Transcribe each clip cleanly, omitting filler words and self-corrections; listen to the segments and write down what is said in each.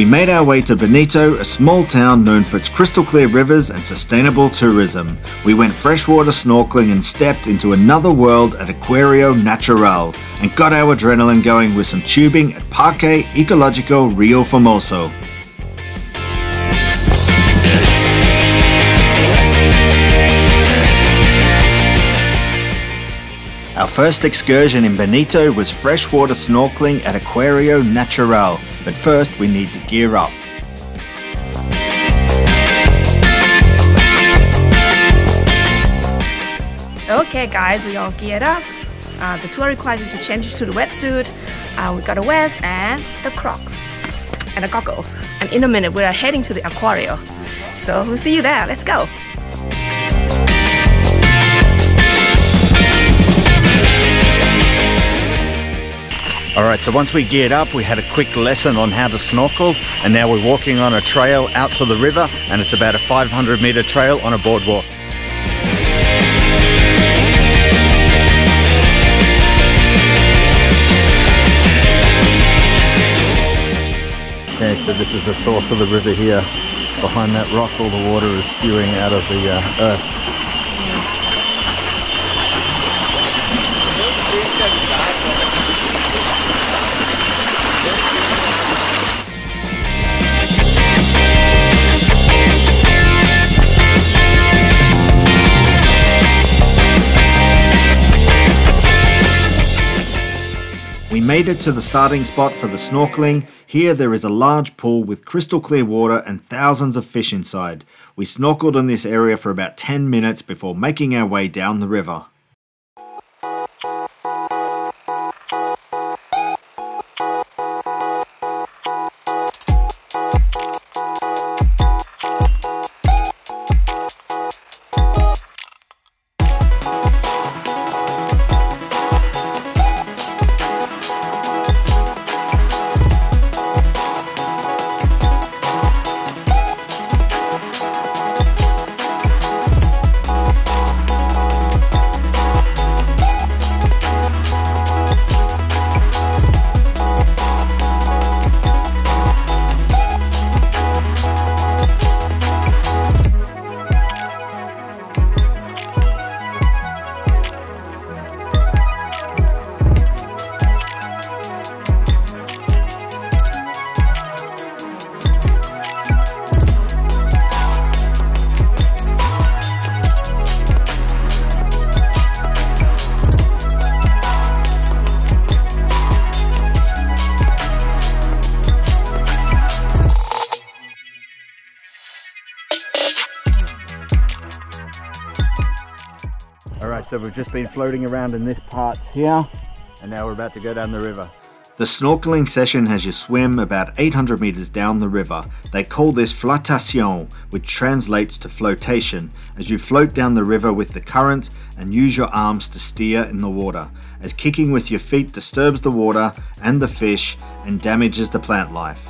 We made our way to Bonito, a small town known for its crystal clear rivers and sustainable tourism. We went freshwater snorkeling and stepped into another world at Aquário Natural, and got our adrenaline going with some tubing at Parque Ecologico Rio Formoso. Our first excursion in Bonito was freshwater snorkeling at Aquário Natural, but first we need to gear up. Okay guys, we all geared up. The tour requires you to change to the wetsuit. We got a vest and the Crocs and the goggles. And in a minute we are heading to the Aquário. So we'll see you there, let's go! Alright, so once we geared up, we had a quick lesson on how to snorkel, and now we're walking on a trail out to the river, and it's about a 500-meter trail on a boardwalk. Okay, so this is the source of the river here. Behind that rock, all the water is spewing out of the earth. We made it to the starting spot for the snorkeling. Here there is a large pool with crystal clear water and thousands of fish inside. We snorkeled in this area for about 10 minutes before making our way down the river. Alright, so we've just been floating around in this part here, and now we're about to go down the river. The snorkeling session has you swim about 800 meters down the river. They call this flutuação, which translates to flotation, as you float down the river with the current and use your arms to steer in the water, as kicking with your feet disturbs the water and the fish and damages the plant life.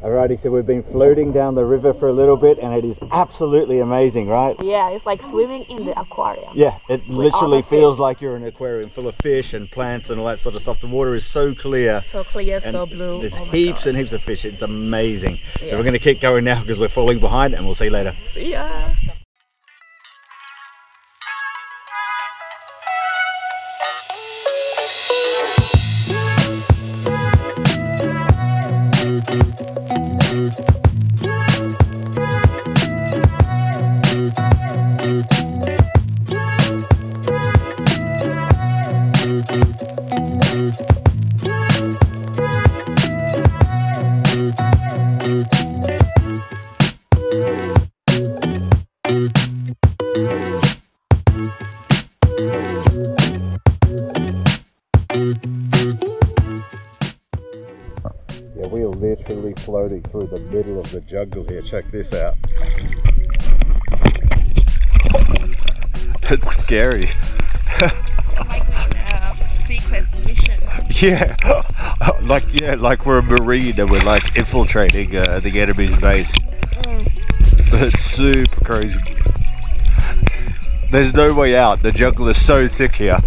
Alrighty, so we've been floating down the river for a little bit, and it is absolutely amazing, right? Yeah, it's like swimming in the aquarium. Yeah, it literally feels like you're in an aquarium full of fish and plants and all that sort of stuff. The water is so clear. So clear, so blue. There's heaps and heaps of fish. It's amazing. Yeah. So we're going to keep going now because we're falling behind, and we'll see you later. See ya! Literally floating through the middle of the jungle here. Check this out. It's scary. It's like a secret mission. Yeah, Like, yeah, like we're a marine and we're like infiltrating the enemy's base. It's super crazy. There's no way out. The jungle is so thick here.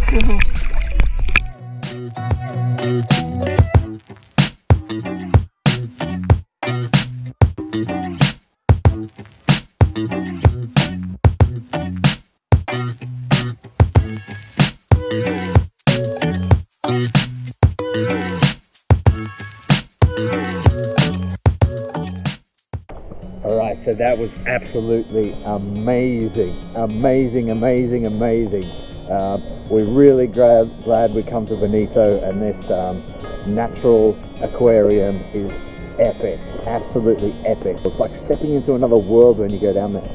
Alright, so that was absolutely amazing. We're really glad we come to Bonito, and this natural aquarium is epic, absolutely epic. It's like stepping into another world when you go down there.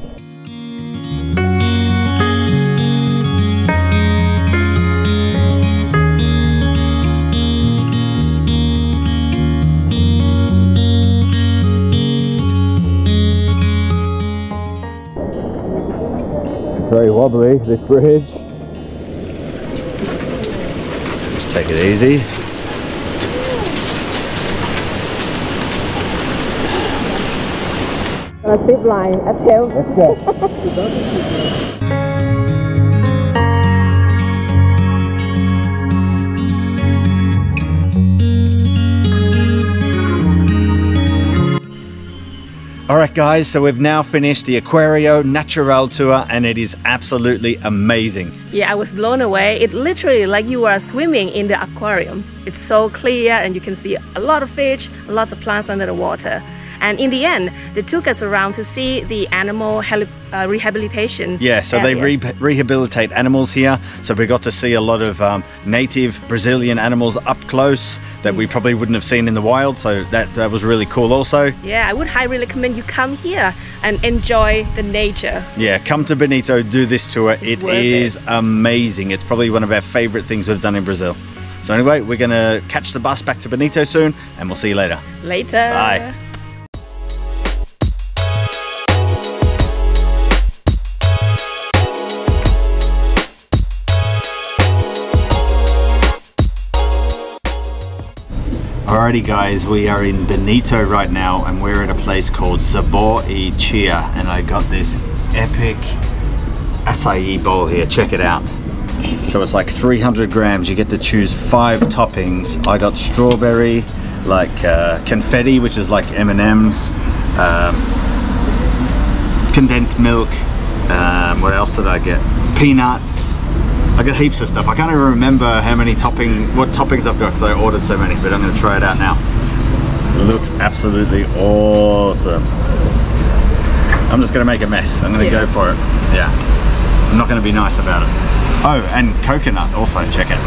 Very wobbly, this bridge. Just take it easy. On a zip line uphill. Let's go. Alright guys, so we've now finished the Aquário Natural tour and it is absolutely amazing. Yeah, I was blown away. It literally like you are swimming in the aquarium. It's so clear and you can see a lot of fish, lots of plants under the water. And in the end, they took us around to see the animal rehabilitation. Yeah, so areas. They rehabilitate animals here. So we got to see a lot of native Brazilian animals up close that we probably wouldn't have seen in the wild. So that was really cool also. Yeah, I would highly recommend you come here and enjoy the nature. Yeah, come to Bonito, do this tour. It is amazing. It's probably one of our favorite things we've done in Brazil. So anyway, we're going to catch the bus back to Bonito soon and we'll see you later. Later. Bye. Alrighty guys, we are in Bonito right now and we're at a place called Sabor E Chia, and I got this epic acai bowl here, check it out. So it's like 300 grams, you get to choose 5 toppings. I got strawberry, like confetti, which is like M&Ms, condensed milk, what else did I get? Peanuts. I got heaps of stuff. I can't even remember how many what toppings I've got because I ordered so many, but I'm going to try it out now. It looks absolutely awesome. I'm just going to make a mess. I'm going to go for it. Yeah. I'm not going to be nice about it. Oh, and coconut also. Check it.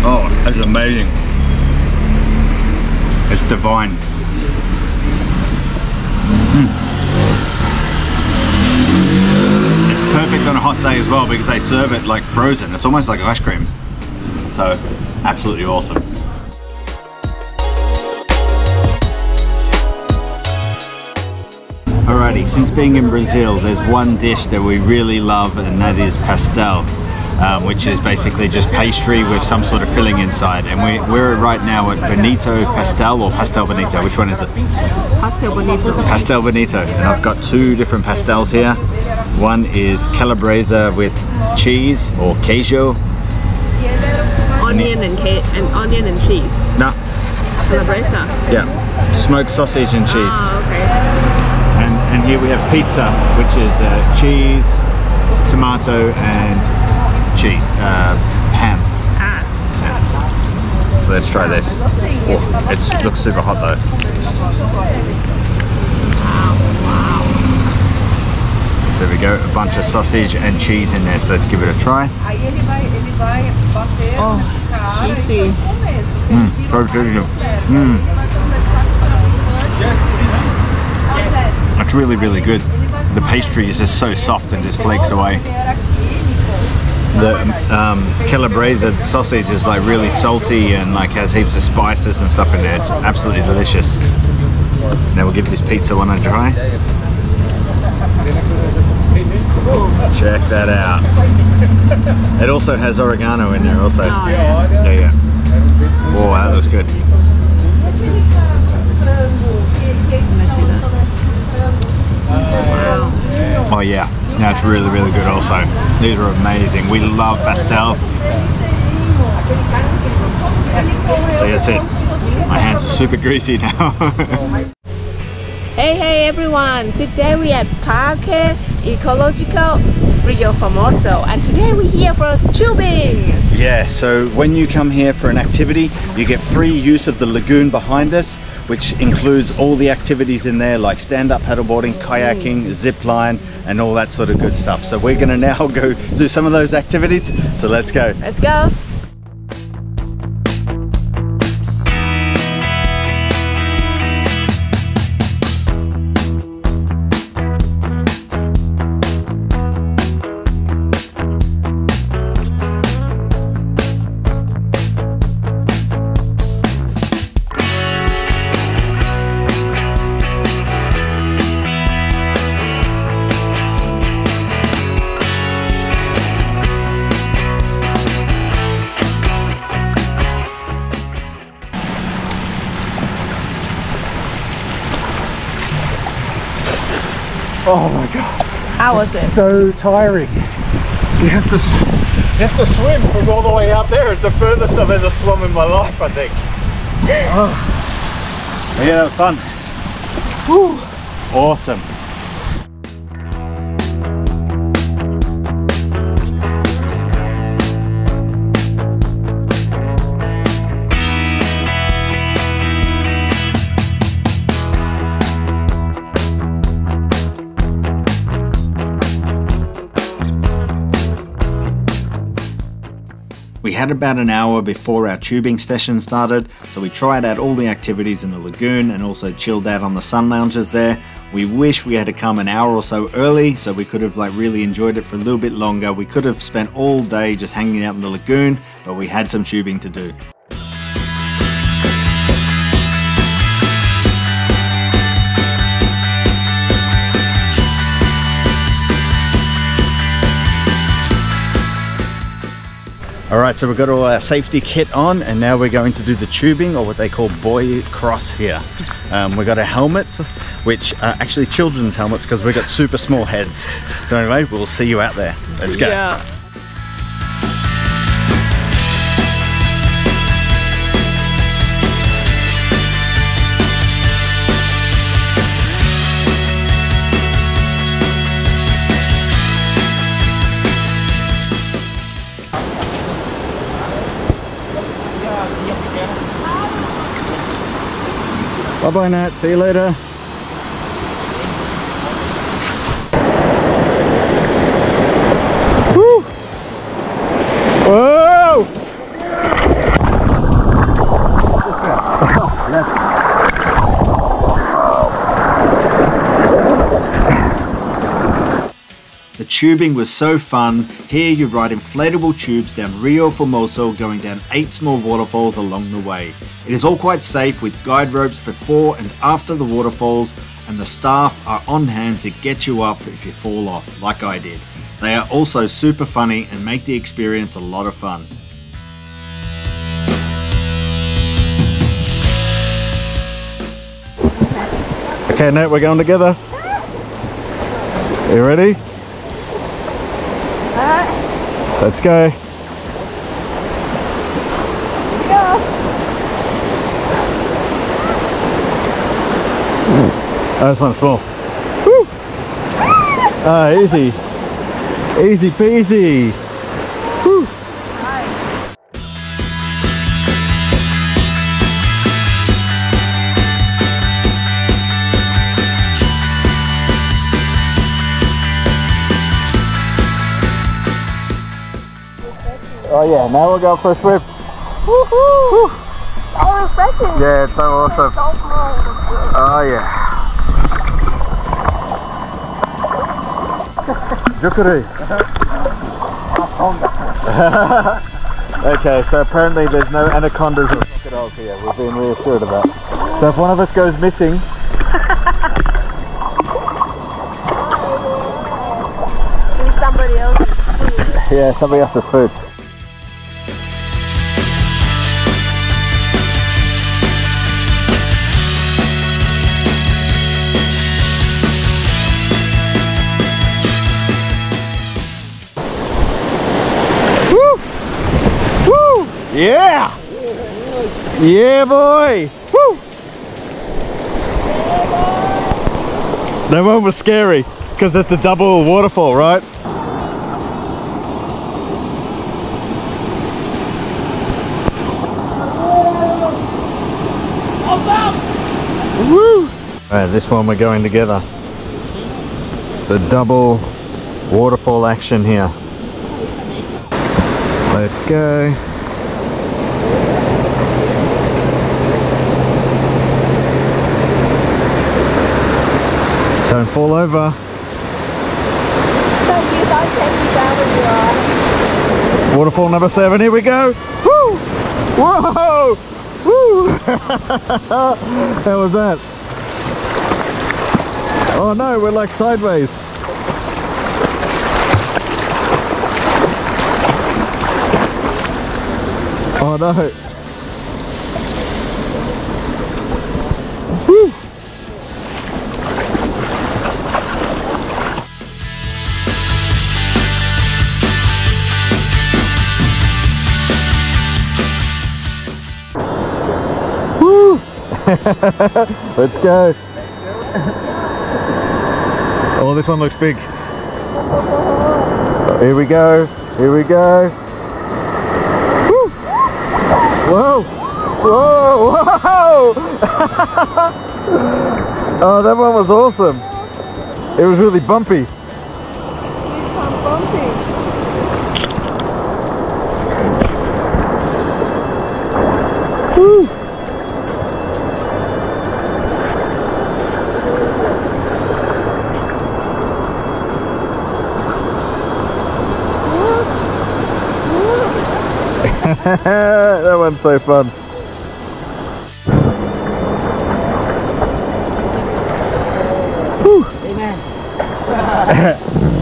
Oh, that's amazing. It's divine. It's perfect on a hot day as well because they serve it like frozen. It's almost like ice cream. So, absolutely awesome. Alrighty, since being in Brazil, there's one dish that we really love and that is pastel. Which is basically just pastry with some sort of filling inside, and we're right now at Bonito Pastel or Pastel Bonito. Which one is it? Pastel Bonito. Pastel Bonito, and I've got 2 different pastels here. One is calabresa with cheese or queijo. Onion and cheese. No. Calabresa. Yeah, smoked sausage and cheese. Oh, okay. And here we have pizza, which is cheese, tomato, and ham. Yeah. So let's try this. It looks super hot though. Wow. So there we go, a bunch of sausage and cheese in there, so let's give it a try. Oh, cheesy. Very good. That's really, really good. The pastry is just so soft and just flakes away. The calabresa sausage is like really salty and like has heaps of spices and stuff in there. It's absolutely delicious. Now we'll give this pizza one a try. Check that out. It also has oregano in there also. Oh, yeah. Yeah, yeah. Oh, that looks good. Wow. Oh yeah, that's really, really good also. These are amazing. We love pastel. So that's it. My hands are super greasy now. Hey everyone! Today we are at Parque Ecologico Rio Formoso, and today we're here for tubing! Yeah, so when you come here for an activity, you get free use of the lagoon behind us, which includes all the activities in there like stand-up paddleboarding, kayaking, zip line, and all that sort of good stuff. So we're gonna now go do some of those activities, so let's go! Let's go! Oh my god! How was it? So tiring. You have to swim from all the way out there. It's the furthest I've ever swum in my life, I think. Oh. Yeah, that was fun. Whew. Awesome. We had about an hour before our tubing session started, so we tried out all the activities in the lagoon and also chilled out on the sun lounges there. We wish we had come an hour or so early, so we could have really enjoyed it for a little bit longer. We could have spent all day just hanging out in the lagoon, but we had some tubing to do. Alright, so we've got all our safety kit on and now we're going to do the tubing, or what they call buoy cross here. We've got our helmets, which are actually children's helmets because we've got super small heads. So anyway, we'll see you out there. Let's go. Yeah. Bye bye Nat, see you later. Woo! Whoa! The tubing was so fun. Here you ride inflatable tubes down Rio Formoso, going down 8 small waterfalls along the way. It is all quite safe with guide ropes before and after the waterfalls, and the staff are on hand to get you up if you fall off, like I did. They are also super funny and make the experience a lot of fun. Okay, Nat, we're going together. You ready? Let's go. Oh, this one's small. Woo! Ah, easy. Easy peasy. Woo! Oh yeah, now we'll go for a swim. Woohoo! So refreshing. Yeah, it's so awesome. It's so cool. Oh yeah. Okay, so apparently there's no anacondas or crocodiles here. We've been reassured about. So if one of us goes missing, Yeah, somebody else's food. Woo! Woo! Yeah! Yeah, boy! Woo! That one was scary because it's a double waterfall, right? Woo! Alright, this one we're going together. The double waterfall action here. Let's go. Don't fall over. So you guys take me down when you are. Waterfall number 7, here we go. Woo! Whoa! Woo! How was that? Oh no, we're like sideways. Oh no. Let's go. Oh, this one looks big. Here we go. Here we go. Woo. Whoa. Whoa. Whoa. Oh, that one was awesome. It was really bumpy. Woo. That one's so fun. Amen. Hello, so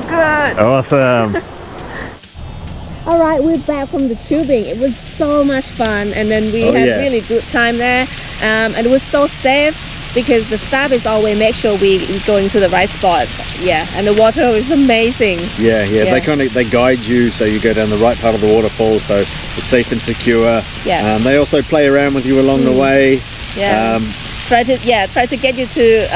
good. Awesome. All right, we're back from the tubing. It was so much fun, and then we had really good time there, and it was so safe. Because the staff is always make sure we're going to the right spot, yeah. And the water is amazing. Yeah, yeah, yeah. They kind of guide you so you go down the right part of the waterfall, so it's safe and secure. Yeah. They also play around with you along the way. Yeah. Try to get you to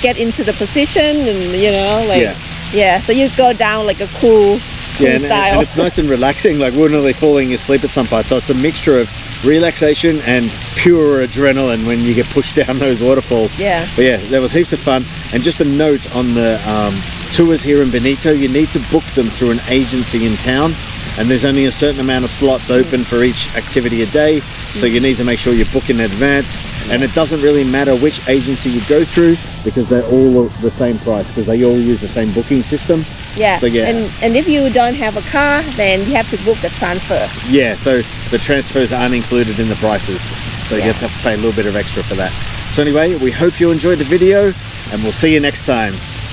get into the position, and you know, like so you go down like a cool style. And it's nice and relaxing. Like we're nearly falling asleep at some parts, so it's a mixture of relaxation and pure adrenaline when you get pushed down those waterfalls. Yeah. But yeah, there was heaps of fun. And just a note on the tours here in Bonito, you need to book them through an agency in town, and there's only a certain amount of slots open for each activity a day, so you need to make sure you book in advance. And it doesn't really matter which agency you go through because they're all the same price because they all use the same booking system. Yeah. So yeah. And if you don't have a car, then you have to book the transfer. Yeah, so the transfers aren't included in the prices, so you have to pay a little bit of extra for that. So anyway, we hope you enjoyed the video, and we'll see you next time.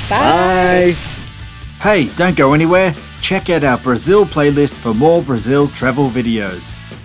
Bye. Bye. Hey, don't go anywhere. Check out our Brazil playlist for more Brazil travel videos.